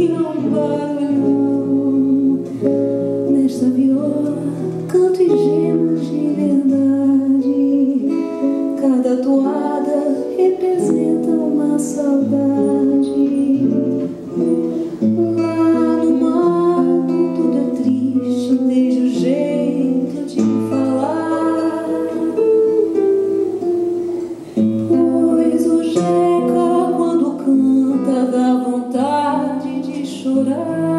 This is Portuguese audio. e não barulho. Nesta viola canto e gemas de verdade. Cada toada representa uma saudade. Lá no mato tudo é triste, desde o jeito de falar. Pois o Jeca quando canta dá vontade de chorar.